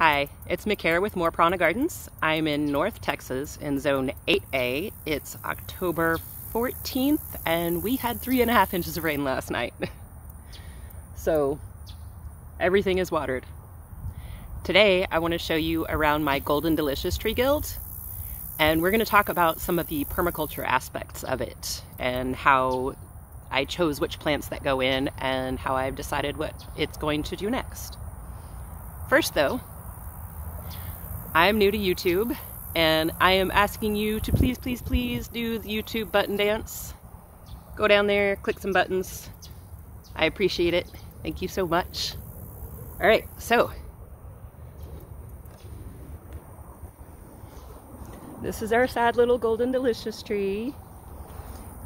Hi, it's Makara with More Prana Gardens. I'm in North Texas in Zone 8A. It's October 14th and we had 3.5 inches of rain last night. So everything is watered. Today I want to show you around my Golden Delicious tree guild, and we're going to talk about some of the permaculture aspects of it and how I chose which plants that go in and how I've decided what it's going to do next. First though, I'm new to YouTube and I am asking you to please, please, please do the YouTube button dance. Go down there, click some buttons. I appreciate it. Thank you so much. All right, so this is our sad little Golden Delicious tree.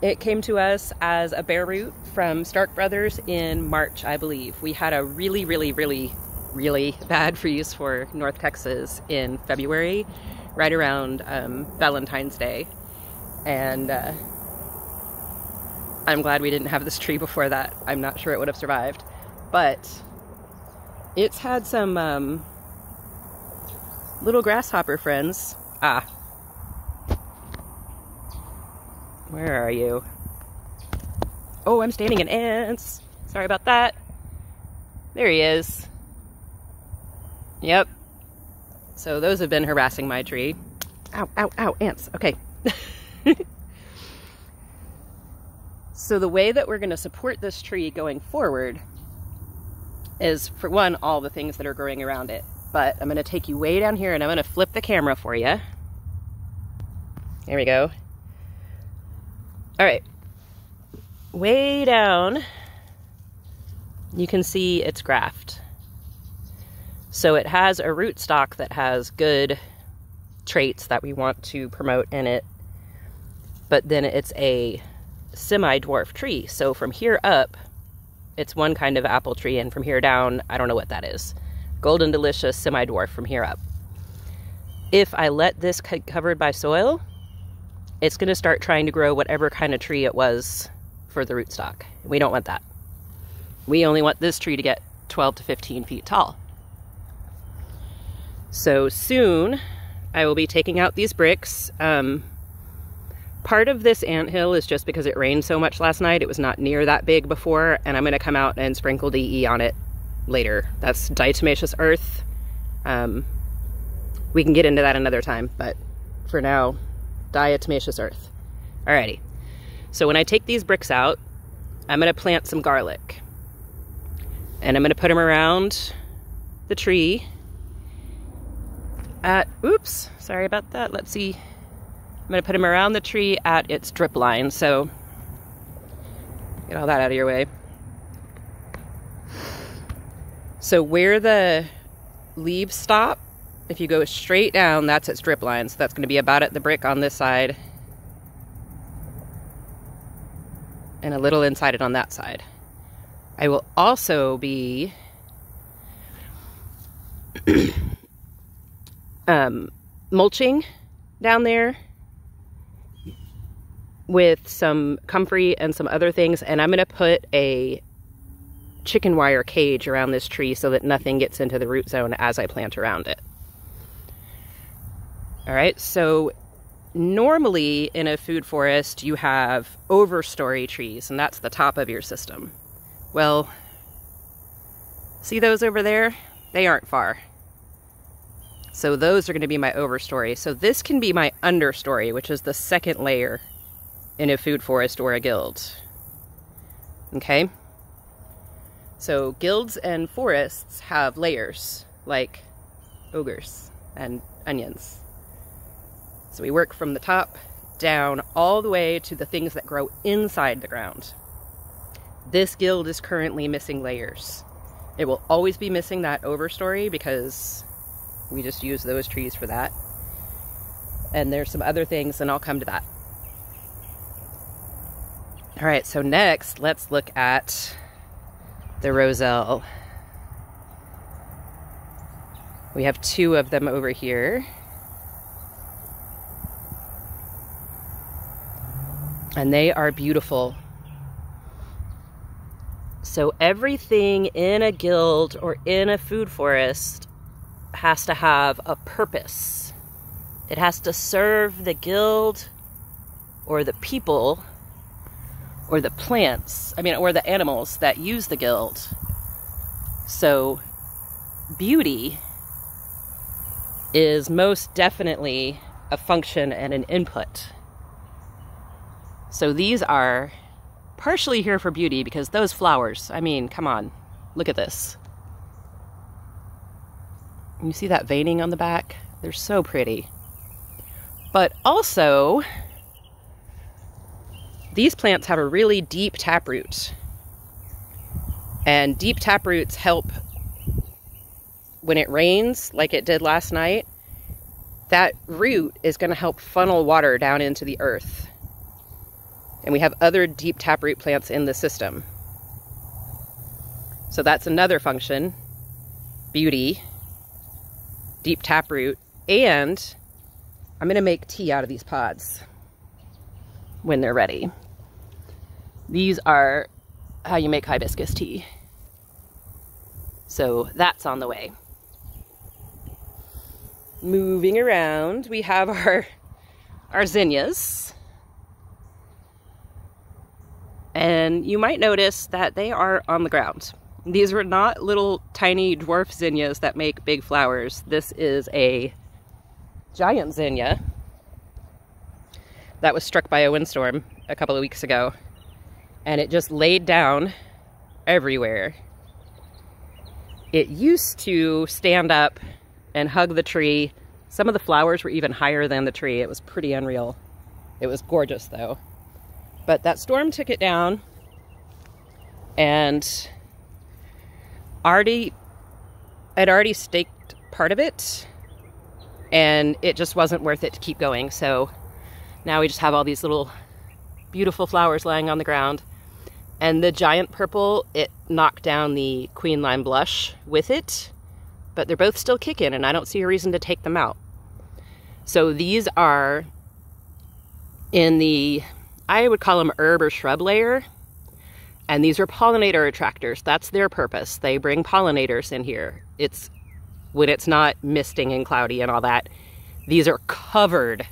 It came to us as a bare root from Stark Brothers in March, I believe. We had a really bad freeze for North Texas in February, right around Valentine's Day. And I'm glad we didn't have this tree before that. I'm not sure it would have survived. But it's had some little grasshopper friends. Ah. Where are you? Oh, I'm standing in ants. Sorry about that. There he is. Yep. So those have been harassing my tree. Ow, ow, ow, ants. Okay. So the way that we're going to support this tree going forward is, for one, all the things that are growing around it. But I'm going to take you way down here and I'm going to flip the camera for you. There we go. All right, way down, you can see its graft. So it has a rootstock that has good traits that we want to promote in it, but then it's a semi-dwarf tree. So from here up, it's one kind of apple tree, and from here down, I don't know what that is. Golden Delicious semi-dwarf from here up. If I let this get covered by soil, it's going to start trying to grow whatever kind of tree it was for the rootstock. We don't want that. We only want this tree to get 12 to 15 feet tall. So soon I will be taking out these bricks. Part of this anthill is just because it rained so much last night. It was not near that big before, and I'm going to come out and sprinkle DE on it later. That's diatomaceous earth. We can get into that another time, but for now, diatomaceous earth. Alrighty, so when I take these bricks out, I'm going to plant some garlic, and I'm going to put them around the tree at, oops, sorry about that, let's see, I'm going to put them around the tree at its drip line. So get all that out of your way. So where the leaves stop, if you go straight down, that's its drip line. So that's going to be about at the brick on this side and a little inside it on that side. I will also be mulching down there with some comfrey and some other things, and I'm going to put a chicken wire cage around this tree so that nothing gets into the root zone as I plant around it. All right, so normally in a food forest, you have overstory trees, and that's the top of your system. Well, see those over there? They aren't far. So those are going to be my overstory. So this can be my understory, which is the second layer in a food forest or a guild. Okay? So guilds and forests have layers, like ogres and onions. So we work from the top down all the way to the things that grow inside the ground. This guild is currently missing layers. It will always be missing that overstory because we just use those trees for that. And there's some other things, and I'll come to that. All right, so next let's look at the Roselle. We have two of them over here. And they are beautiful. So everything in a guild or in a food forest has to have a purpose. It has to serve the guild or the people or the plants, or the animals that use the guild. So beauty is most definitely a function and an input. So these are partially here for beauty because those flowers, come on, look at this. You see that veining on the back? They're so pretty. But also, these plants have a really deep taproot. And deep taproots help when it rains, like it did last night. That root is going to help funnel water down into the earth. And we have other deep taproot plants in the system. So that's another function, beauty, deep taproot, and I'm going to make tea out of these pods when they're ready. These are how you make hibiscus tea. So that's on the way. Moving around, we have our zinnias. And you might notice that they are on the ground. These were not little tiny dwarf zinnias that make big flowers. This is a giant zinnia that was struck by a windstorm a couple of weeks ago. And it just laid down everywhere. It used to stand up and hug the tree. Some of the flowers were even higher than the tree. It was pretty unreal. It was gorgeous though. But that storm took it down, and I'd already staked part of it, and it just wasn't worth it to keep going. So now we just have all these little beautiful flowers lying on the ground. And the giant purple, it knocked down the queen lime blush with it, but they're both still kicking, and I don't see a reason to take them out. So these are in the, I would call them herb or shrub layer, and these are pollinator attractors. That's their purpose. They bring pollinators in here. It's when it's not misting and cloudy and all that. These are covered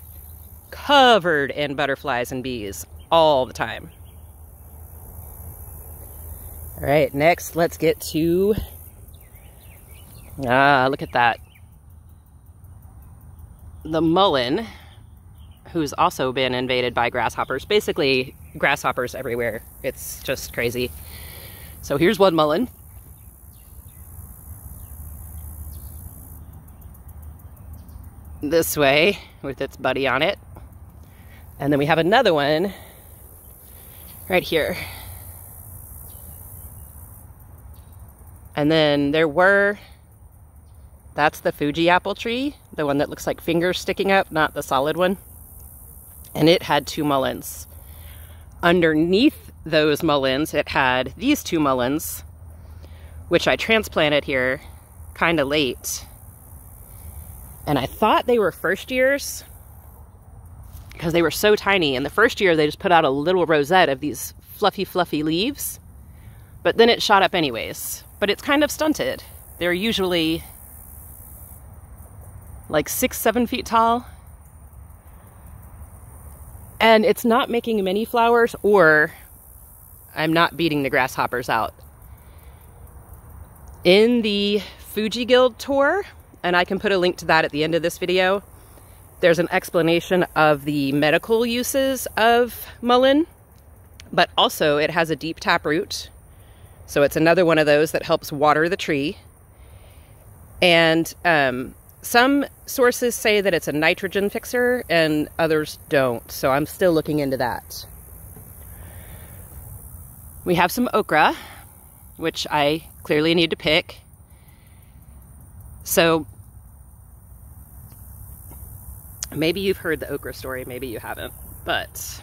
in butterflies and bees all the time. All right, next let's get to, look at that. The mullein, who's also been invaded by grasshoppers. Basically, grasshoppers everywhere. It's just crazy. So here's one mullein. This way, with its buddy on it. And then we have another one right here. And then there were, that's the Fuji apple tree, the one that looks like fingers sticking up, not the solid one. And it had two mulleins. Underneath those mulleins, it had these two mulleins, which I transplanted here kind of late. And I thought they were first years because they were so tiny. And the first year, they just put out a little rosette of these fluffy, fluffy leaves. But then it shot up anyways. But it's kind of stunted. They're usually like 6-7 feet tall. And it's not making many flowers, or I'm not beating the grasshoppers out. In the Fuji Guild tour, and I can put a link to that at the end of this video, there's an explanation of the medical uses of mullein, but also it has a deep taproot. So it's another one of those that helps water the tree. And some sources say that it's a nitrogen fixer and others don't, so I'm still looking into that. We have some okra, which I clearly need to pick. So maybe you've heard the okra story, maybe you haven't, but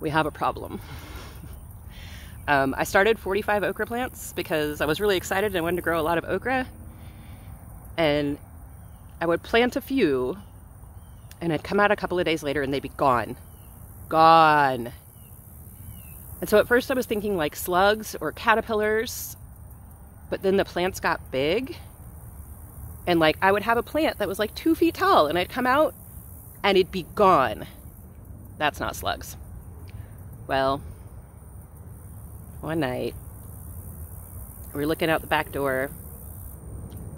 we have a problem. I started 45 okra plants because I was really excited and I wanted to grow a lot of okra. And I would plant a few, and I'd come out a couple of days later and they'd be gone. Gone. And so at first I was thinking like slugs or caterpillars, but then the plants got big And like I would have a plant that was like 2 feet tall and I'd come out and it'd be gone. That's not slugs. Well, one night we're looking out the back door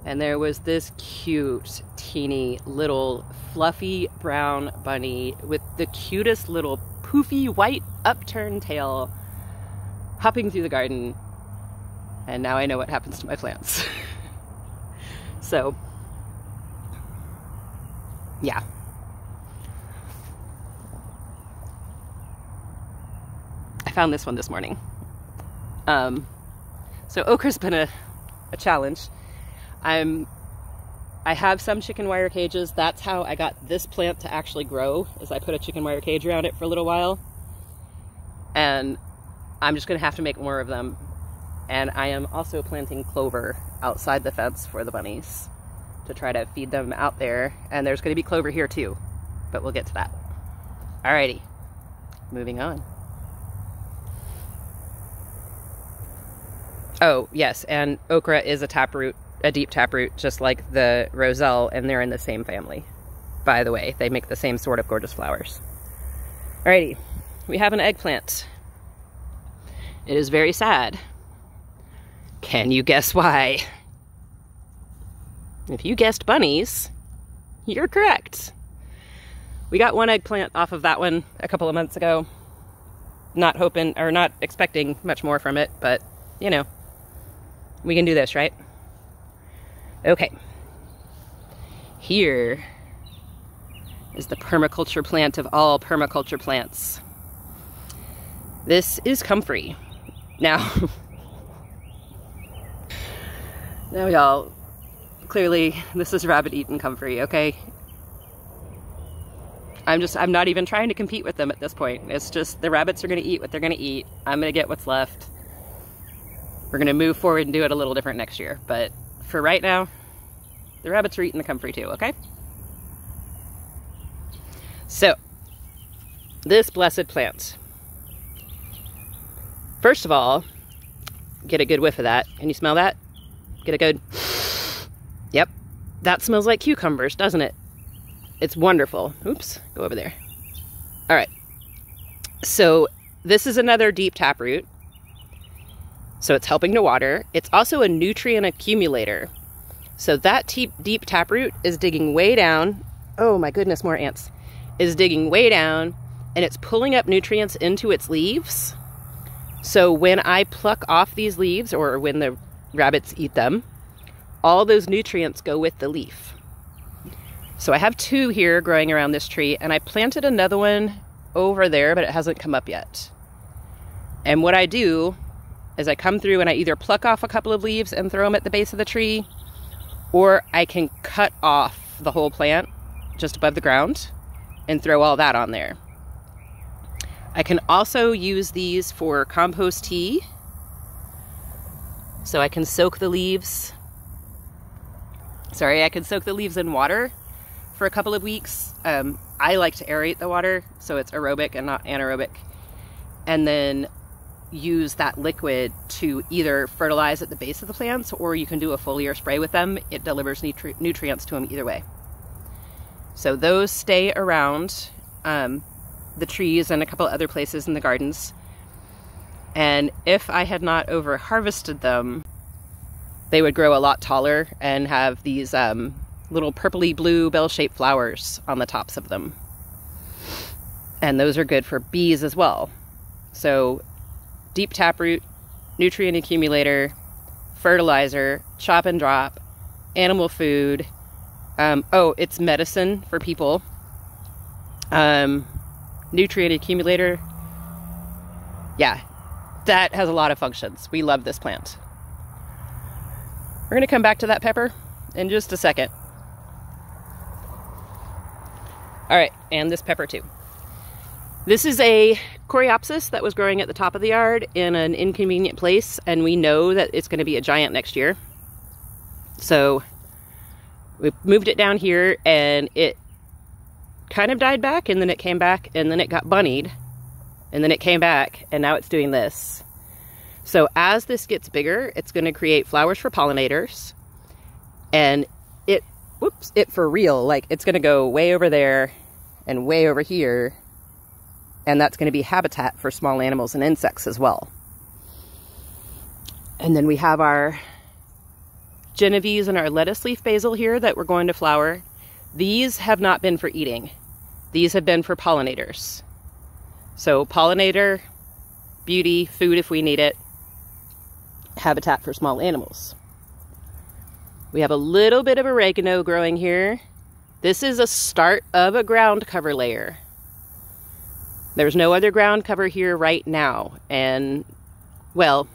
and there was this cute, teeny little fluffy brown bunny with the cutest little poofy white upturned tail hopping through the garden. And now I know what happens to my plants. So, yeah. I found this one this morning. So okra's been a challenge. I have some chicken wire cages. That's how I got this plant to actually grow, is I put a chicken wire cage around it for a little while. And I'm just gonna have to make more of them. And I am also planting clover outside the fence for the bunnies to try to feed them out there. And there's gonna be clover here too, but we'll get to that. Alrighty, moving on. Oh yes, and okra is a taproot, a deep taproot, just like the Roselle, and they're in the same family. By the way, they make the same sort of gorgeous flowers. Alrighty, we have an eggplant. It is very sad. Can you guess why? If you guessed bunnies, you're correct. We got one eggplant off of that one a couple of months ago. Not hoping, or not expecting much more from it, but you know, we can do this, right? Okay. Here is the permaculture plant of all permaculture plants. This is comfrey. Now y'all, clearly this is rabbit-eaten comfrey, okay? I'm not even trying to compete with them at this point. It's just the rabbits are gonna eat what they're gonna eat. I'm gonna get what's left. We're gonna move forward and do it a little different next year. But for right now, the rabbits are eating the comfrey too, okay? So, this blessed plant. First of all, get a good whiff of that. Can you smell that? Get a good, yep. That smells like cucumbers, doesn't it? It's wonderful. Oops, go over there. All right, so this is another deep taproot. So it's helping to water. It's also a nutrient accumulator. So that deep taproot is digging way down. Oh my goodness, more ants. Is digging way down and it's pulling up nutrients into its leaves. So when I pluck off these leaves, or when the rabbits eat them, all those nutrients go with the leaf. So I have two here growing around this tree, and I planted another one over there, but it hasn't come up yet. And what I do is I come through and I either pluck off a couple of leaves and throw them at the base of the tree, or I can cut off the whole plant just above the ground and throw all that on there. I can also use these for compost tea. So I can soak the leaves. Sorry, I can soak the leaves in water for a couple of weeks. I like to aerate the water so it's aerobic and not anaerobic, and then use that liquid to either fertilize at the base of the plants, or you can do a foliar spray with them. It delivers nutrients to them either way. So those stay around the trees and a couple other places in the gardens. And if I had not over harvested them, they would grow a lot taller and have these little purpley blue bell-shaped flowers on the tops of them. And those are good for bees as well. So deep taproot, nutrient accumulator, fertilizer, chop and drop, animal food. Oh, it's medicine for people. Nutrient accumulator. Yeah. That has a lot of functions. We love this plant. We're gonna come back to that pepper in just a second. All right, and this pepper too. This is a Coreopsis that was growing at the top of the yard in an inconvenient place, and we know that it's gonna be a giant next year. So we moved it down here and it kind of died back, and then it came back, and then it got bunnied. And then it came back, and now it's doing this. So as this gets bigger, it's going to create flowers for pollinators, and it whoops, it for real. Like, it's going to go way over there and way over here, and that's going to be habitat for small animals and insects as well. And then we have our Genovese and our lettuce leaf basil here that we're going to flower. These have not been for eating. These have been for pollinators. So pollinator, beauty, food if we need it, habitat for small animals. We have a little bit of oregano growing here. This is a start of a ground cover layer. There's no other ground cover here right now. And, well,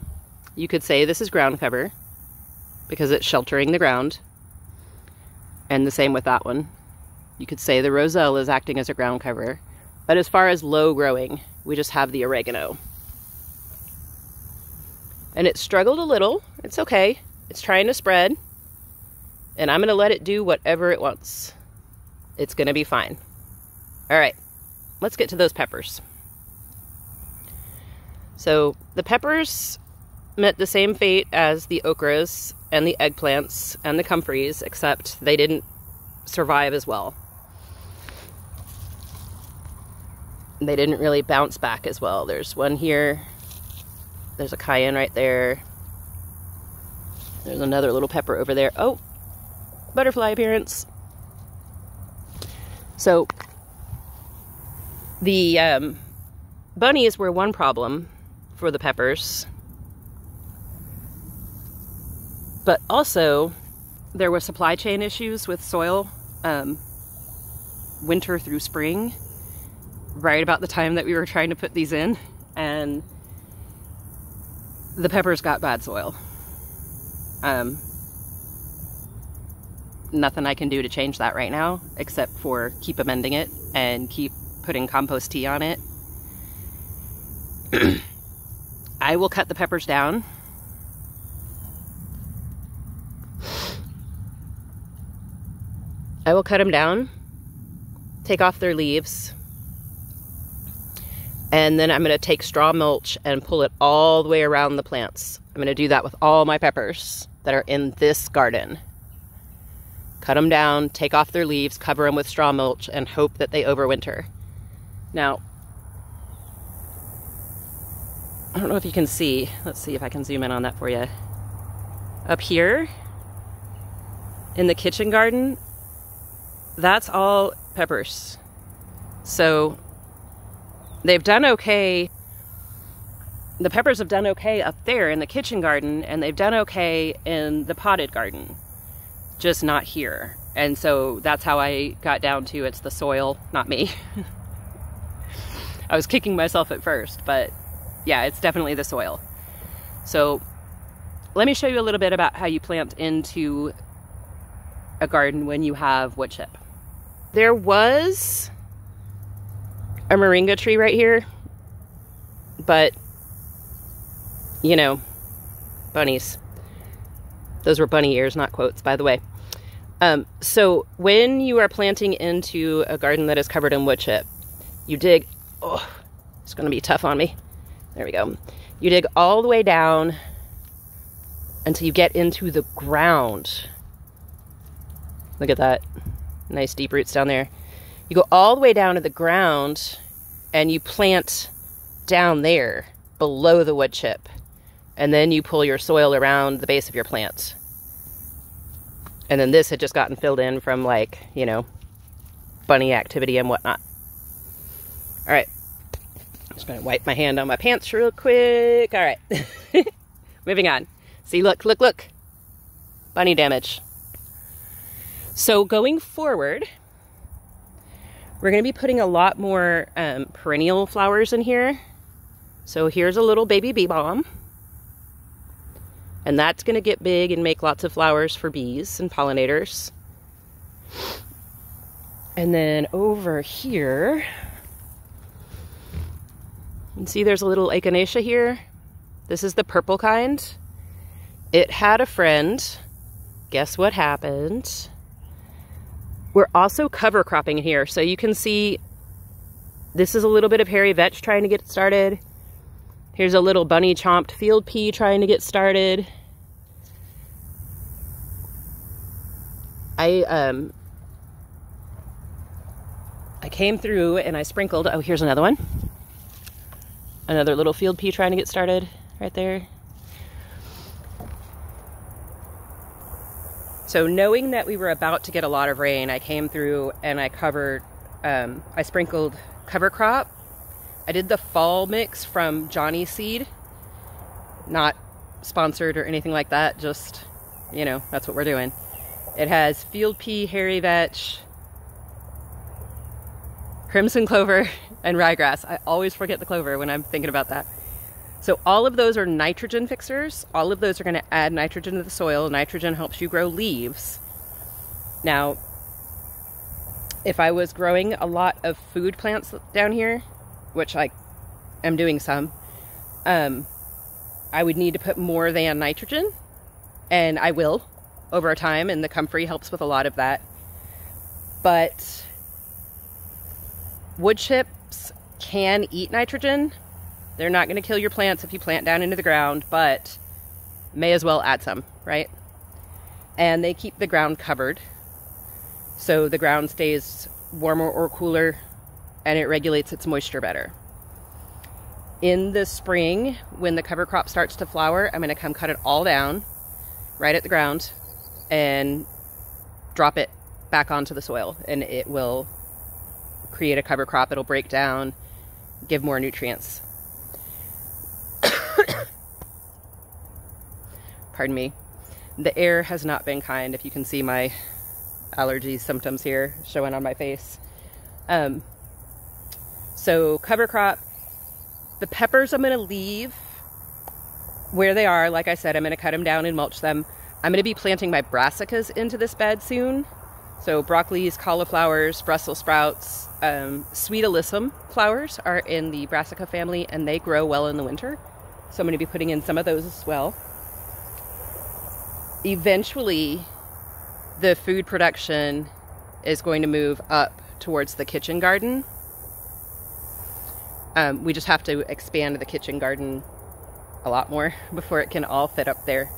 you could say this is ground cover because it's sheltering the ground. And the same with that one. You could say the Roselle is acting as a ground cover. But as far as low growing, we just have the oregano. And it struggled a little. It's okay. It's trying to spread. And I'm going to let it do whatever it wants. It's going to be fine. All right. Let's get to those peppers. So the peppers met the same fate as the okras and the eggplants and the comfreys, except they didn't survive as well. They didn't really bounce back as well. There's one here. There's a cayenne right there. There's another little pepper over there. Oh, butterfly appearance. So the bunnies were one problem for the peppers, but also there were supply chain issues with soil winter through spring, right about the time that we were trying to put these in, and the peppers got bad soil. Nothing I can do to change that right now except for keep amending it and keep putting compost tea on it. I will cut the peppers down. I will cut them down, take off their leaves, and then I'm going to take straw mulch and pull it all the way around the plants. I'm going to do that with all my peppers that are in this garden. Cut them down, take off their leaves, cover them with straw mulch, and hope that they overwinter. Now, I don't know if you can see. Let's see if I can zoom in on that for you. Up here in the kitchen garden, that's all peppers. So they've done okay. The peppers have done okay up there in the kitchen garden, and they've done okay in the potted garden, just not here. And so that's how I got down to it's the soil, not me. I was kicking myself at first, but yeah, it's definitely the soil. So let me show you a little bit about how you plant into a garden when you have wood chip. There was a moringa tree right here, but you know, bunnies. Those were bunny ears, not quotes, by the way. So when you are planting into a garden that is covered in wood chip, you dig, oh, it's going to be tough on me. There we go. You dig all the way down until you get into the ground. Look at that. Nice deep roots down there. You go all the way down to the ground and you plant down there below the wood chip. And then you pull your soil around the base of your plants. And then this had just gotten filled in from, like, you know, bunny activity and whatnot. All right. I'm just going to wipe my hand on my pants real quick. All right. Moving on. See, look, look, look. Bunny damage. So going forward, we're going to be putting a lot more perennial flowers in here. So here's a little baby bee balm. And that's going to get big and make lots of flowers for bees and pollinators. And then over here, you can see there's a little Echinacea here. This is the purple kind. It had a friend. Guess what happened? We're also cover cropping here. So you can see this is a little bit of hairy vetch trying to get started. Here's a little bunny chomped field pea trying to get started. I I came through and I sprinkled. Oh, here's another one. Another little field pea trying to get started right there. So knowing that we were about to get a lot of rain, I came through and I covered, I sprinkled cover crop. I did the fall mix from Johnny Seed, not sponsored or anything like that. Just, you know, that's what we're doing. It has field pea, hairy vetch, crimson clover, and ryegrass. I always forget the clover when I'm thinking about that. So all of those are nitrogen fixers. All of those are going to add nitrogen to the soil. Nitrogen helps you grow leaves. Now, if I was growing a lot of food plants down here, which I am doing some, I would need to put more than nitrogen, and I will over time, and the Comfrey helps with a lot of that. But wood chips can eat nitrogen. They're not going to kill your plants if you plant down into the ground, but may as well add some, right? And they keep the ground covered, so the ground stays warmer or cooler, and it regulates its moisture better. In the spring, when the cover crop starts to flower, I'm going to come cut it all down right at the ground and drop it back onto the soil, and it will create a cover crop. It'll break down, give more nutrients. Pardon me. The air has not been kind, if you can see my allergy symptoms here showing on my face. So cover crop, the peppers I'm going to leave where they are. Like I said, I'm going to cut them down and mulch them. I'm going to be planting my brassicas into this bed soon. So broccolis, cauliflowers, Brussels sprouts, sweet alyssum flowers are in the brassica family, and they grow well in the winter. So I'm going to be putting in some of those as well. Eventually, the food production is going to move up towards the kitchen garden. We just have to expand the kitchen garden a lot more before it can all fit up there.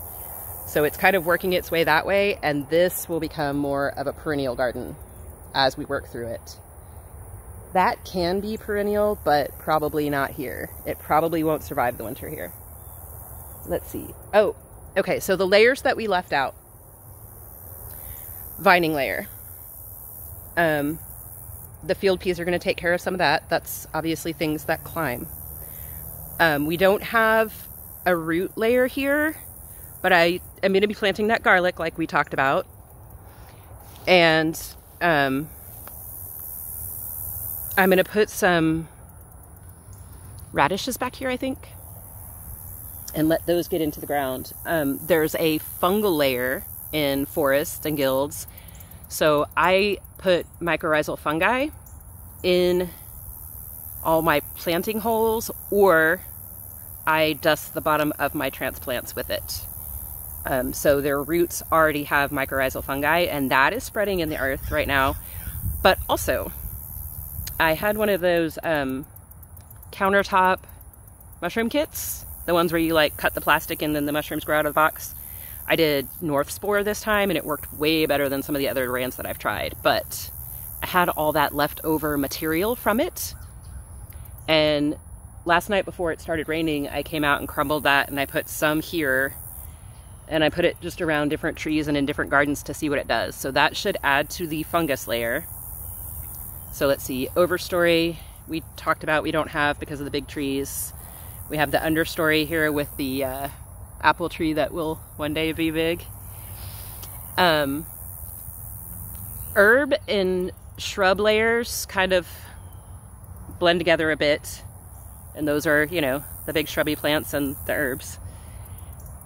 So it's kind of working its way that way, and this will become more of a perennial garden as we work through it. That can be perennial, but probably not here. It probably won't survive the winter here. Let's see. Oh, okay, so the layers that we left out. Vining layer. The field peas are going to take care of some of that. That's obviously things that climb. We don't have a root layer here, but I am going to be planting that garlic like we talked about. And I'm going to put some radishes back here, I think, and let those get into the ground. There's a fungal layer in forests and guilds. So I put mycorrhizal fungi in all my planting holes, or I dust the bottom of my transplants with it. So their roots already have mycorrhizal fungi, and that is spreading in the earth right now. But also, I had one of those countertop mushroom kits, the ones where you like cut the plastic and then the mushrooms grow out of the box. I did North Spore this time, and it worked way better than some of the other brands that I've tried, but I had all that leftover material from it. And last night before it started raining, I came out and crumbled that, and I put some here, and I put it just around different trees and in different gardens to see what it does. So that should add to the fungus layer. So let's see, overstory we talked about we don't have because of the big trees. We have the understory here with the apple tree that will one day be big. Herb and shrub layers kind of blend together a bit, and those are, you know, the big shrubby plants and the herbs.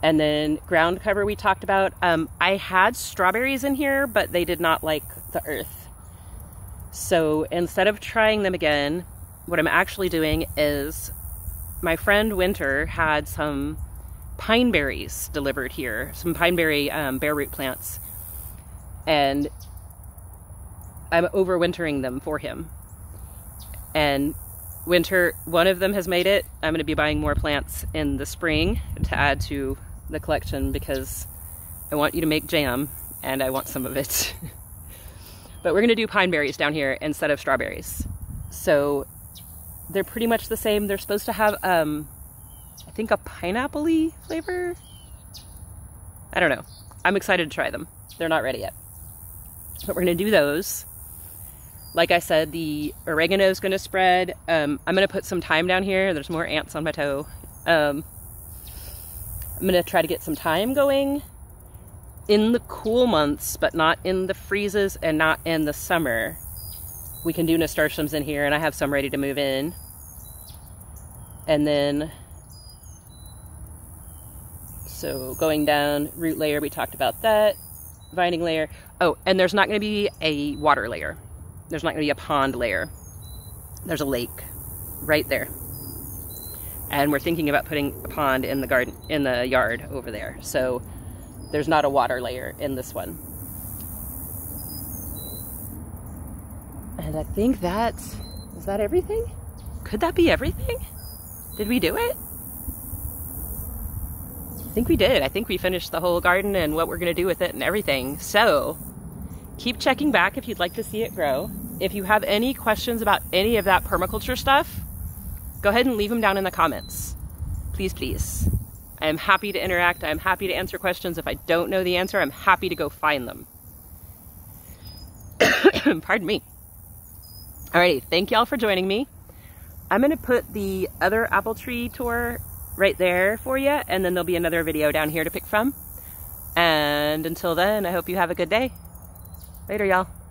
And then ground cover we talked about. I had strawberries in here, but they did not like the earth. So instead of trying them again, what I'm actually doing is my friend Winter had some pineberries delivered here, some pineberry bare root plants, and I'm overwintering them for him. And Winter, one of them has made it. I'm going to be buying more plants in the spring to add to the collection because I want you to make jam, and I want some of it. But we're gonna do pineberries down here instead of strawberries. So they're pretty much the same. They're supposed to have, I think, a pineapple-y flavor? I don't know. I'm excited to try them. They're not ready yet. But we're gonna do those. Like I said, the oregano is gonna spread. I'm gonna put some thyme down here. There's more ants on my toe. I'm gonna try to get some thyme going in the cool months, but not in the freezes and not in the summer. We can do nasturtiums in here, and I have some ready to move in. And then, so going down root layer, we talked about that. Vining layer. Oh, and there's not gonna be a water layer. There's not going to be a pond layer. There's a lake right there. And we're thinking about putting a pond in the garden, in the yard over there. So there's not a water layer in this one. And I think that's, is that everything? Could that be everything? Did we do it? I think we did. I think we finished the whole garden and what we're going to do with it and everything. So keep checking back if you'd like to see it grow. If you have any questions about any of that permaculture stuff, go ahead and leave them down in the comments. Please, please. I am happy to interact. I'm happy to answer questions. If I don't know the answer, I'm happy to go find them. Pardon me. Alrighty, thank y'all for joining me. I'm gonna put the other apple tree tour right there for you, and then there'll be another video down here to pick from. And until then, I hope you have a good day. Later, y'all.